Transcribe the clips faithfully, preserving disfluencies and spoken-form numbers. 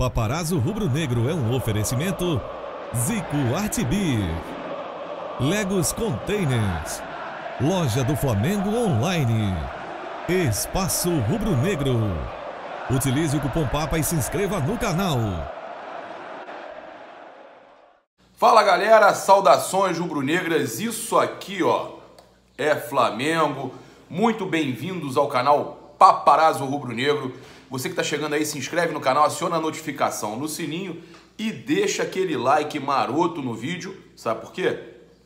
Paparazzo Rubro-Negro é um oferecimento Zico ArtBid, Legos Containers, Loja do Flamengo Online, Espaço Rubro Negro. Utilize o cupom PAPA e se inscreva no canal. Fala galera, saudações rubro-negras, isso aqui ó é Flamengo. Muito bem-vindos ao canal Paparazzo Rubro-Negro. Você que está chegando aí, se inscreve no canal, aciona a notificação no sininho e deixa aquele like maroto no vídeo. Sabe por quê?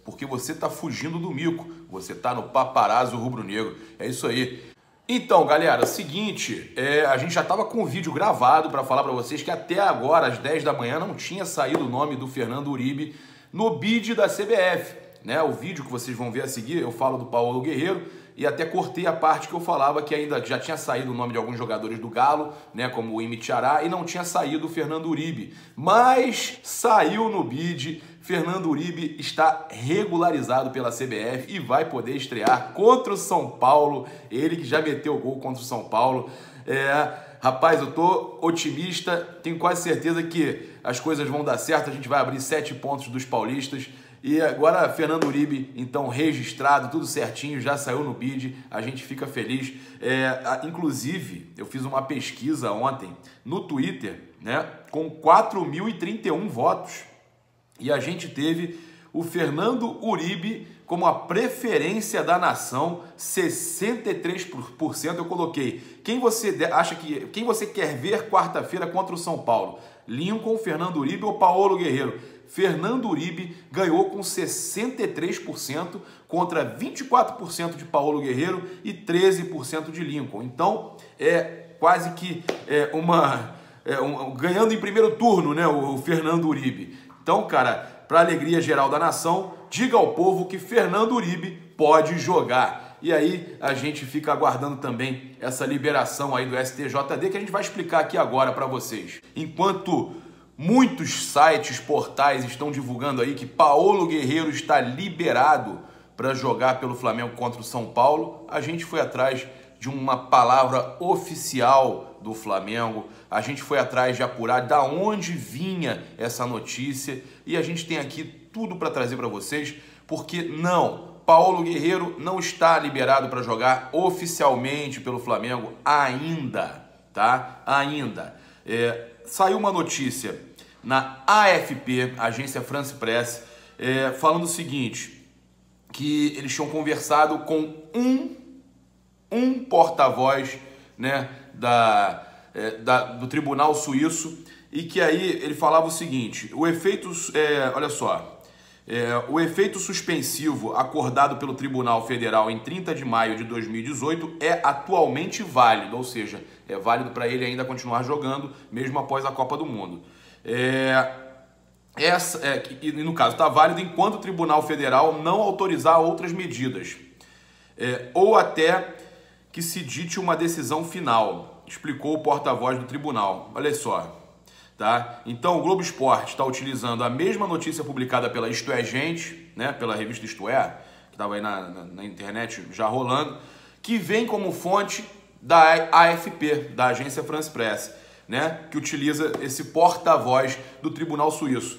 Porque você está fugindo do mico, você está no Paparazzo Rubro-Negro, é isso aí. Então, galera, seguinte, é, a gente já estava com o vídeo gravado para falar para vocês que até agora, às dez da manhã, não tinha saído o nome do Fernando Uribe no B I D da C B F. Né? O vídeo que vocês vão ver a seguir, eu falo do Paolo Guerrero, e até cortei a parte que eu falava que ainda já tinha saído o nome de alguns jogadores do Galo, né, como o Emi Tiará, e não tinha saído o Fernando Uribe. Mas saiu no B I D, Fernando Uribe está regularizado pela C B F e vai poder estrear contra o São Paulo, ele que já meteu o gol contra o São Paulo. É, rapaz, eu tô otimista, tenho quase certeza que as coisas vão dar certo, a gente vai abrir sete pontos dos paulistas. E agora Fernando Uribe, então registrado, tudo certinho, já saiu no B I D, a gente fica feliz. É, inclusive, eu fiz uma pesquisa ontem no Twitter, né, com quatro mil e trinta e um votos. E a gente teve o Fernando Uribe como a preferência da nação, sessenta e três por cento. Eu coloquei, quem você acha que, quem você quer ver quarta-feira contra o São Paulo? Lincoln, Fernando Uribe ou Paolo Guerrero? Fernando Uribe ganhou com sessenta e três por cento contra vinte e quatro por cento de Paolo Guerrero e treze por cento de Lincoln. Então, é quase que é, uma... É, um, ganhando em primeiro turno, né, o, o Fernando Uribe. Então, cara, para alegria geral da nação, diga ao povo que Fernando Uribe pode jogar. E aí a gente fica aguardando também essa liberação aí do S T J D, que a gente vai explicar aqui agora para vocês. Enquanto muitos sites, portais estão divulgando aí que Paolo Guerrero está liberado para jogar pelo Flamengo contra o São Paulo, a gente foi atrás de uma palavra oficial do Flamengo, a gente foi atrás de apurar da onde vinha essa notícia e a gente tem aqui tudo para trazer para vocês, porque não, Paolo Guerrero não está liberado para jogar oficialmente pelo Flamengo ainda, tá? Ainda. É... Saiu uma notícia na A F P, Agência France Press, é, falando o seguinte, que eles tinham conversado com um, um porta-voz, né, da, é, da, do Tribunal Suíço, e que aí ele falava o seguinte, o efeito, é, olha só, é, o efeito suspensivo acordado pelo Tribunal Federal em trinta de maio de dois mil e dezoito é atualmente válido, ou seja, é válido para ele ainda continuar jogando, mesmo após a Copa do Mundo. É, essa, é, e no caso, está válido enquanto o Tribunal Federal não autorizar outras medidas, é, ou até que se dite uma decisão final, explicou o porta-voz do tribunal. Olha só, tá? Então, o Globo Esporte está utilizando a mesma notícia publicada pela Isto É Gente, né, pela revista Isto É, que estava aí na, na, na internet já rolando, que vem como fonte da A F P, da Agência France Press, né, que utiliza esse porta-voz do Tribunal Suíço.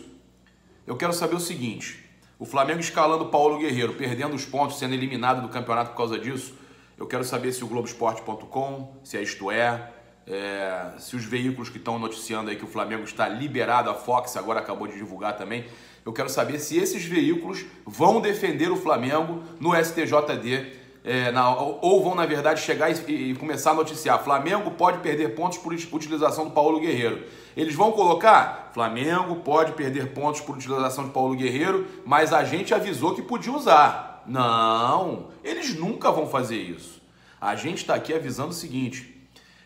Eu quero saber o seguinte, o Flamengo escalando Paolo Guerrero, perdendo os pontos, sendo eliminado do campeonato por causa disso, eu quero saber se o Globoesporte ponto com, se a Isto É, é, se os veículos que estão noticiando aí que o Flamengo está liberado, a Fox agora acabou de divulgar também, eu quero saber se esses veículos vão defender o Flamengo no S T J D, É, na, ou vão, na verdade, chegar e, e começar a noticiar. Flamengo pode perder pontos por utilização do Paolo Guerrero. Eles vão colocar? Flamengo pode perder pontos por utilização de Paolo Guerrero, mas a gente avisou que podia usar. Não, eles nunca vão fazer isso. A gente está aqui avisando o seguinte,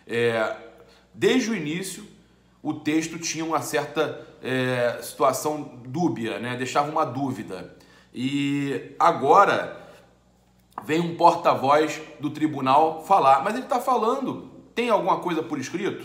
é, desde o início, o texto tinha uma certa é, situação dúbia, né? Deixava uma dúvida. E agora vem um porta-voz do tribunal falar, mas ele está falando, tem alguma coisa por escrito?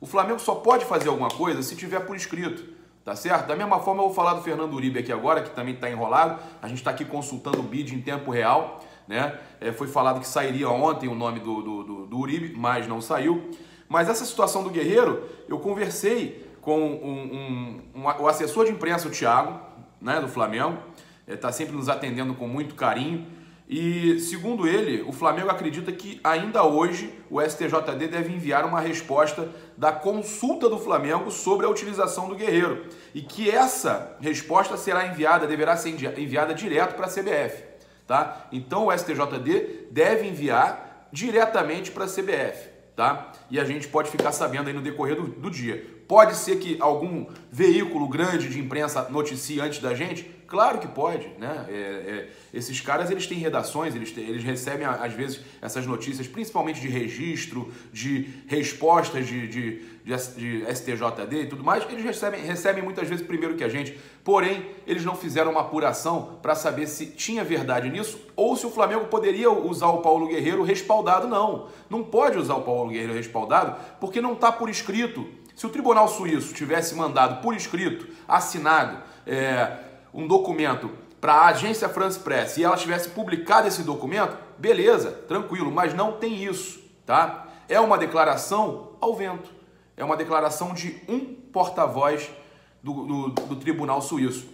O Flamengo só pode fazer alguma coisa se tiver por escrito, tá certo? Da mesma forma eu vou falar do Fernando Uribe aqui agora, que também está enrolado, a gente está aqui consultando o B I D em tempo real, né? É, foi falado que sairia ontem o nome do, do, do, do Uribe, mas não saiu. Mas essa situação do Guerrero, eu conversei com um, um, um, o assessor de imprensa, o Thiago, né, do Flamengo. Está sempre nos atendendo com muito carinho. E, segundo ele, o Flamengo acredita que ainda hoje o S T J D deve enviar uma resposta da consulta do Flamengo sobre a utilização do Guerreiro. E que essa resposta será enviada, deverá ser enviada direto para a C B F. Tá? Então, o S T J D deve enviar diretamente para a C B F. Tá? E a gente pode ficar sabendo aí no decorrer do, do dia. Pode ser que algum veículo grande de imprensa noticie antes da gente? Claro que pode, né? É, é, esses caras, eles têm redações, eles, têm, eles recebem, às vezes, essas notícias, principalmente de registro, de respostas de, de, de, de S T J D e tudo mais, eles recebem, recebem muitas vezes primeiro que a gente, porém, eles não fizeram uma apuração para saber se tinha verdade nisso ou se o Flamengo poderia usar o Paulo Guerreiro respaldado. Não, não pode usar o Paulo Guerreiro respaldado porque não está por escrito. Se o Tribunal Suíço tivesse mandado por escrito, assinado, é... um documento para a agência France Press e ela tivesse publicado esse documento, beleza, tranquilo, mas não tem isso, tá? É uma declaração ao vento, é uma declaração de um porta-voz do, do, do Tribunal Suíço.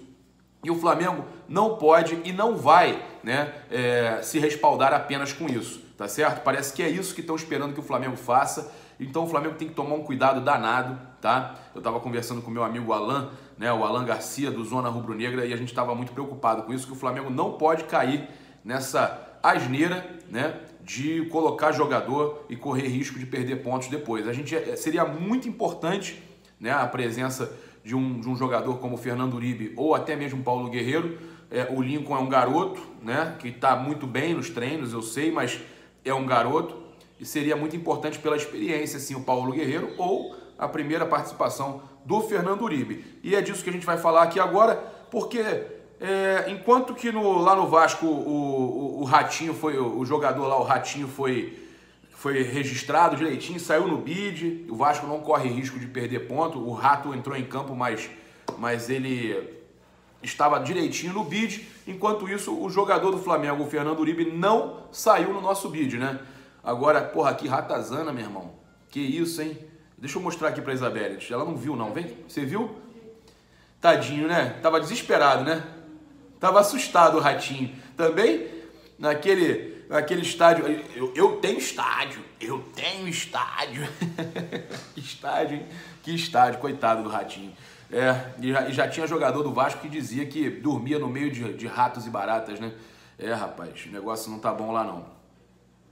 E o Flamengo não pode e não vai, né, é, se respaldar apenas com isso, tá certo? Parece que é isso que estão esperando que o Flamengo faça. Então o Flamengo tem que tomar um cuidado danado, tá? Eu estava conversando com o meu amigo Alain, né, o Alan Garcia, do Zona Rubro-Negra, e a gente estava muito preocupado com isso, que o Flamengo não pode cair nessa asneira, né, de colocar jogador e correr risco de perder pontos depois. A gente, seria muito importante, né, a presença de um, de um jogador como o Fernando Uribe ou até mesmo Paulo Guerreiro. É, o Lincoln é um garoto, né, que está muito bem nos treinos, eu sei, mas é um garoto. E seria muito importante pela experiência, assim, o Paolo Guerrero ou a primeira participação do Fernando Uribe. E é disso que a gente vai falar aqui agora, porque é, enquanto que no, lá no Vasco o, o, o Ratinho foi, o jogador lá, o Ratinho foi, foi registrado direitinho, saiu no B I D, o Vasco não corre risco de perder ponto, o Rato entrou em campo, mas, mas ele estava direitinho no B I D, enquanto isso o jogador do Flamengo, o Fernando Uribe, não saiu no nosso B I D, né? Agora, porra, que ratazana, meu irmão. Que isso, hein? Deixa eu mostrar aqui pra Isabela. Ela não viu, não. Vem. Você viu? Tadinho, né? Tava desesperado, né? Tava assustado o ratinho. Também naquele, naquele estádio... Eu, eu tenho estádio. Eu tenho estádio. Que estádio, hein? Que estádio. Coitado do ratinho. É, e já, e já tinha jogador do Vasco que dizia que dormia no meio de, de ratos e baratas, né? É, rapaz. O negócio não tá bom lá, não.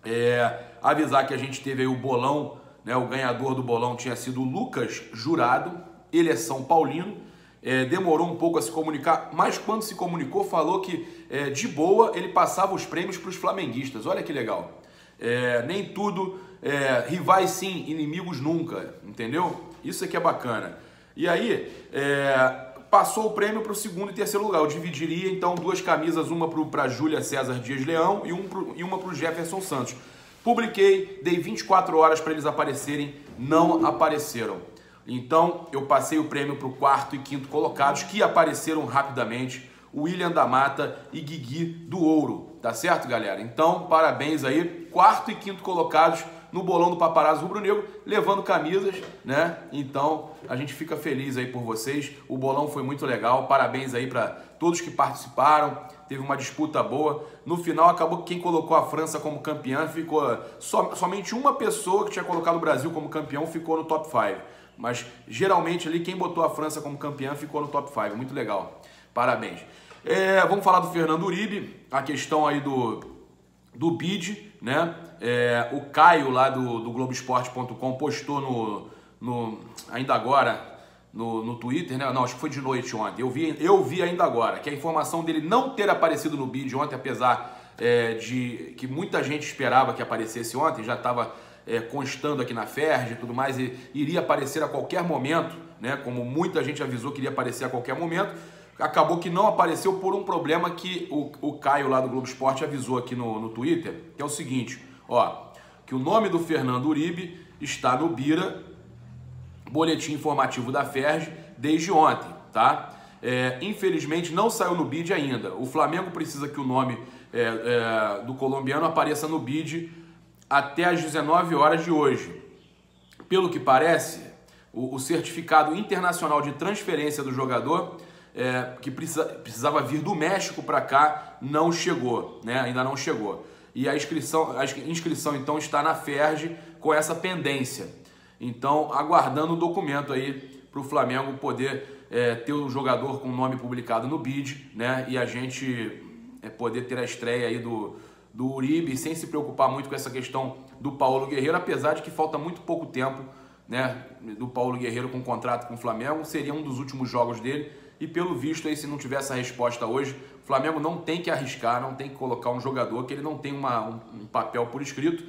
É, avisar que a gente teve aí o bolão, né? O ganhador do bolão tinha sido o Lucas Jurado, ele é São Paulino, é, demorou um pouco a se comunicar, mas quando se comunicou falou que é, de boa ele passava os prêmios para os flamenguistas. Olha que legal, é, nem tudo, é, rivais sim, inimigos nunca, entendeu? Isso aqui é bacana. E aí é, passou o prêmio para o segundo e terceiro lugar. Eu dividiria, então, duas camisas, uma para a Júlia César Dias Leão e, um pro, e uma para o Jefferson Santos. Publiquei, dei vinte e quatro horas para eles aparecerem, não apareceram. Então, eu passei o prêmio para o quarto e quinto colocados, que apareceram rapidamente, o William da Mata e Guigui do Ouro. Tá certo, galera? Então, parabéns aí, quarto e quinto colocados no bolão do Paparazzo Rubro-Negro, levando camisas, né? Então, a gente fica feliz aí por vocês. O bolão foi muito legal. Parabéns aí para todos que participaram. Teve uma disputa boa. No final, acabou que quem colocou a França como campeã ficou... So, somente uma pessoa que tinha colocado o Brasil como campeão ficou no top cinco. Mas, geralmente, ali, quem botou a França como campeã ficou no top cinco. Muito legal. Parabéns. É, vamos falar do Fernando Uribe. A questão aí do... do B I D, né? É, o Caio lá do, do Globoesporte ponto com postou no, no, ainda agora no, no Twitter, né? Não, acho que foi de noite ontem, eu vi, eu vi ainda agora, que a informação dele não ter aparecido no B I D ontem, apesar é, de que muita gente esperava que aparecesse ontem, já estava é, constando aqui na F E R J e tudo mais, e iria aparecer a qualquer momento, né? Como muita gente avisou que iria aparecer a qualquer momento, acabou que não apareceu por um problema que o, o Caio lá do Globo Esporte avisou aqui no, no Twitter, que é o seguinte, ó, que o nome do Fernando Uribe está no Bira, boletim informativo da F E R J, desde ontem, tá? É, infelizmente não saiu no B I D ainda. O Flamengo precisa que o nome é, é, do colombiano apareça no B I D até às dezenove horas de hoje. Pelo que parece, o, o certificado internacional de transferência do jogador, é, que precisa, precisava vir do México para cá, não chegou, né? Ainda não chegou. E a inscrição, a inscrição então está na F E R J com essa pendência. Então, aguardando o documento aí para o Flamengo poder é, ter um jogador com nome publicado no B I D, né? E a gente é, poder ter a estreia aí do, do Uribe, sem se preocupar muito com essa questão do Paolo Guerrero, apesar de que falta muito pouco tempo, né? Do Paolo Guerrero com contrato com o Flamengo, seria um dos últimos jogos dele. E pelo visto, aí, se não tiver essa resposta hoje, o Flamengo não tem que arriscar, não tem que colocar um jogador que ele não tem uma, um, um papel por escrito.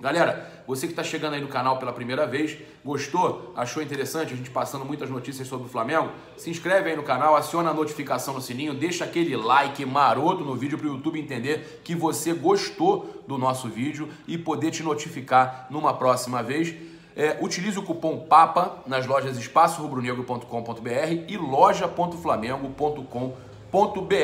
Galera, você que está chegando aí no canal pela primeira vez, gostou? Achou interessante a gente passando muitas notícias sobre o Flamengo? Se inscreve aí no canal, aciona a notificação no sininho, deixa aquele like maroto no vídeo para o YouTube entender que você gostou do nosso vídeo e poder te notificar numa próxima vez. É, utilize o cupom PAPA nas lojas espaço rubro negro ponto com ponto br e loja ponto flamengo ponto com ponto br.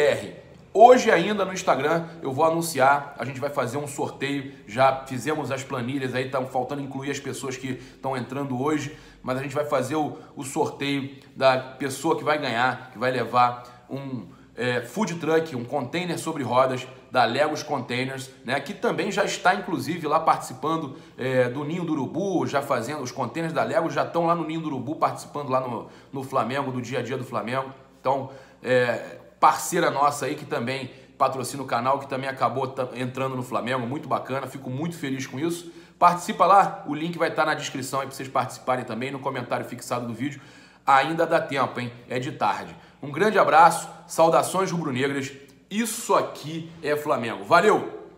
Hoje ainda no Instagram eu vou anunciar, a gente vai fazer um sorteio, já fizemos as planilhas aí, estão faltando incluir as pessoas que estão entrando hoje, mas a gente vai fazer o, o sorteio da pessoa que vai ganhar, que vai levar um é, food truck, um container sobre rodas, da Legos Containers, né, que também já está, inclusive, lá participando é, do Ninho do Urubu, já fazendo, os containers da Legos já estão lá no Ninho do Urubu, participando lá no, no Flamengo, do dia a dia do Flamengo. Então, é, parceira nossa aí, que também patrocina o canal, que também acabou entrando no Flamengo, muito bacana, fico muito feliz com isso. Participa lá, o link vai estar na descrição aí para vocês participarem também, no comentário fixado do vídeo. Ainda dá tempo, hein? É de tarde. Um grande abraço, saudações rubro-negras. Isso aqui é Flamengo. Valeu!